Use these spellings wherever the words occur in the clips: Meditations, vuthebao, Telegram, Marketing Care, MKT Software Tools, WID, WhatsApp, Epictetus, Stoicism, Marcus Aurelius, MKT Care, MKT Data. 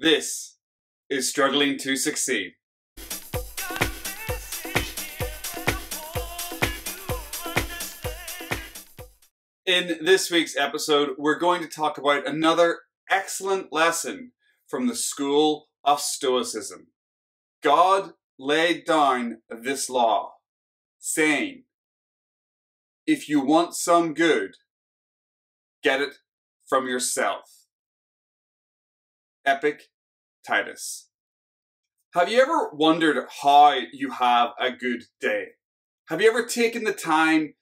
This is Struggling to Succeed. In this week's episode, we're going to talk about another excellent lesson from the school of Stoicism. God laid down this law, saying, if you want some good, get it from yourself. Epictetus. Have you ever wondered how you have a good day? Have you ever taken the time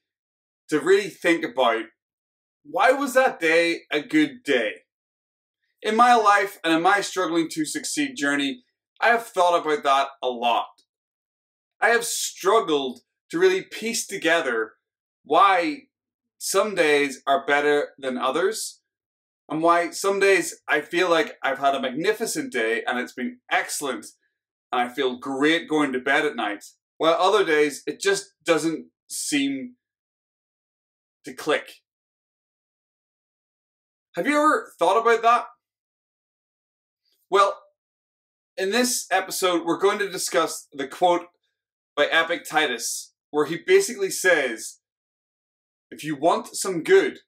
to really think about, why was that day a good day? In my life and in my Struggling to Succeed journey, I have thought about that a lot. I have struggled to really piece together why some days are better than others, and why some days I feel like I've had a magnificent day and it's been excellent and I feel great going to bed at night, while other days it just doesn't seem to click. Have you ever thought about that? Well, in this episode, we're going to discuss the quote by Epictetus, where he basically says, if you want some good,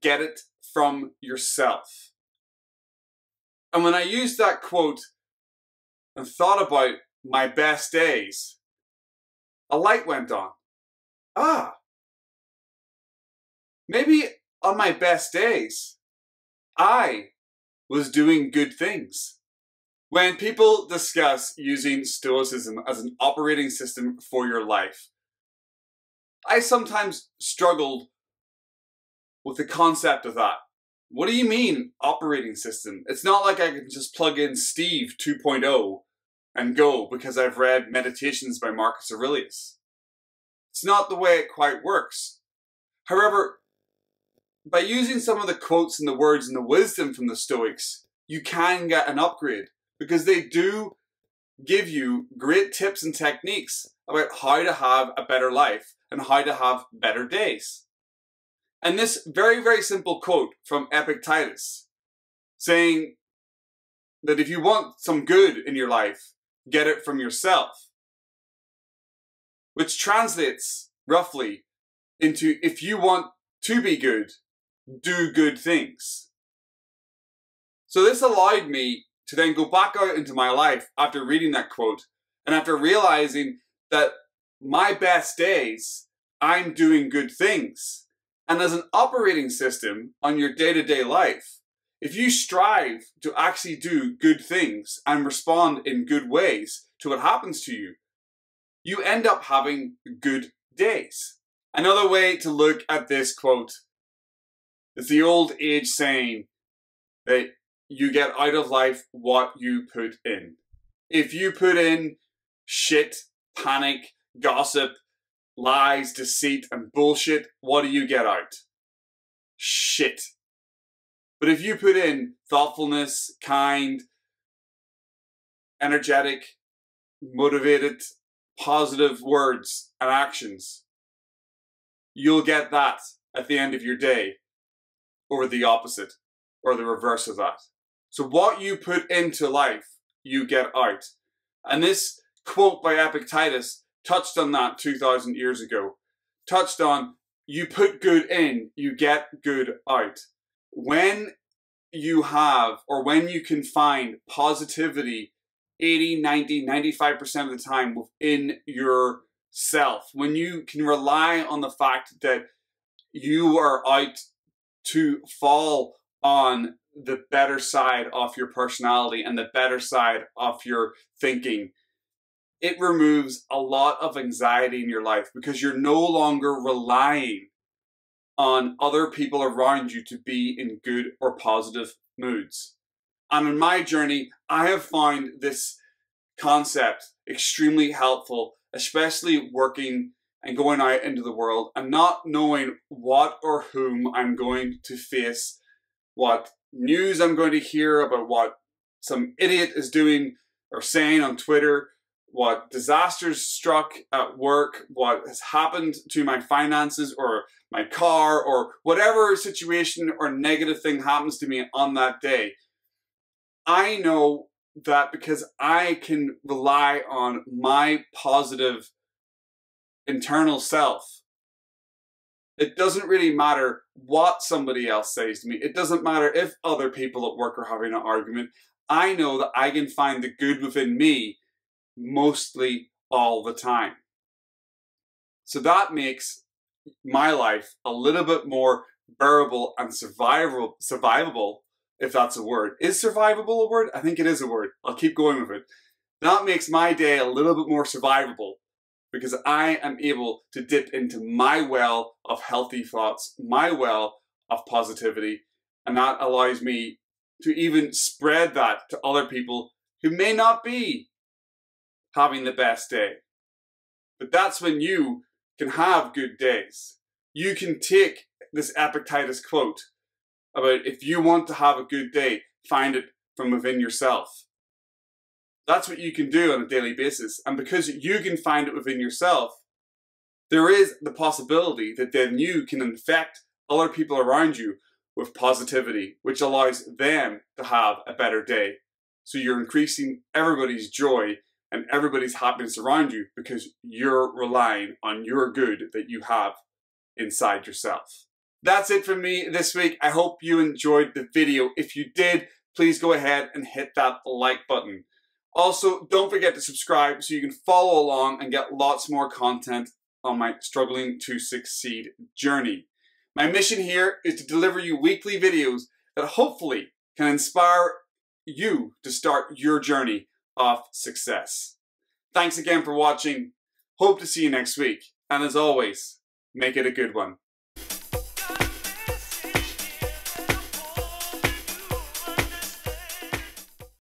get it from yourself. And when I used that quote and thought about my best days, a light went on. Ah, maybe on my best days, I was doing good things. When people discuss using Stoicism as an operating system for your life, I sometimes struggled with the concept of that. What do you mean, operating system? It's not like I can just plug in Steve 2.0 and go because I've read Meditations by Marcus Aurelius. It's not the way it quite works. However, by using some of the quotes and the words and the wisdom from the Stoics, you can get an upgrade because they do give you great tips and techniques about how to have a better life and how to have better days. And this very, very simple quote from Epictetus, saying that if you want some good in your life, get it from yourself, which translates roughly into, if you want to be good, do good things. So this allowed me to then go back out into my life after reading that quote and after realizing that my best days, I'm doing good things. And as an operating system on your day-to-day life, if you strive to actually do good things and respond in good ways to what happens to you, you end up having good days. Another way to look at this quote is the old age saying that you get out of life what you put in. If you put in shit, panic, gossip, lies, deceit, and bullshit, what do you get out? Shit. But if you put in thoughtfulness, kind, energetic, motivated, positive words and actions, you'll get that at the end of your day, or the opposite, or the reverse of that. So what you put into life, you get out. And this quote by Epictetus touched on that 2,000 years ago. Touched on, you put good in, you get good out. When you have, or when you can find positivity 80, 90, 95% of the time within yourself, when you can rely on the fact that you are out to fall on the better side of your personality and the better side of your thinking, it removes a lot of anxiety in your life because you're no longer relying on other people around you to be in good or positive moods. And in my journey, I have found this concept extremely helpful, especially working and going out into the world and not knowing what or whom I'm going to face, what news I'm going to hear about what some idiot is doing or saying on Twitter, what disasters struck at work, what has happened to my finances or my car or whatever situation or negative thing happens to me on that day. I know that because I can rely on my positive internal self. It doesn't really matter what somebody else says to me. It doesn't matter if other people at work are having an argument. I know that I can find the good within me mostly all the time. So that makes my life a little bit more bearable and survivable, if that's a word. Is survivable a word? I think it is a word. I'll keep going with it. That makes my day a little bit more survivable because I am able to dip into my well of healthy thoughts, my well of positivity, and that allows me to even spread that to other people who may not be having the best day. But that's when you can have good days. You can take this Epictetus quote about if you want to have a good day, find it from within yourself. That's what you can do on a daily basis. And because you can find it within yourself, there is the possibility that then you can infect other people around you with positivity, which allows them to have a better day. So you're increasing everybody's joy and everybody's happiness around you because you're relying on your good that you have inside yourself. That's it for me this week. I hope you enjoyed the video. If you did, please go ahead and hit that like button. Also, don't forget to subscribe so you can follow along and get lots more content on my Struggling to Succeed journey. My mission here is to deliver you weekly videos that hopefully can inspire you to start your journey of success. Thanks again for watching. Hope to see you next week. And as always, make it a good one.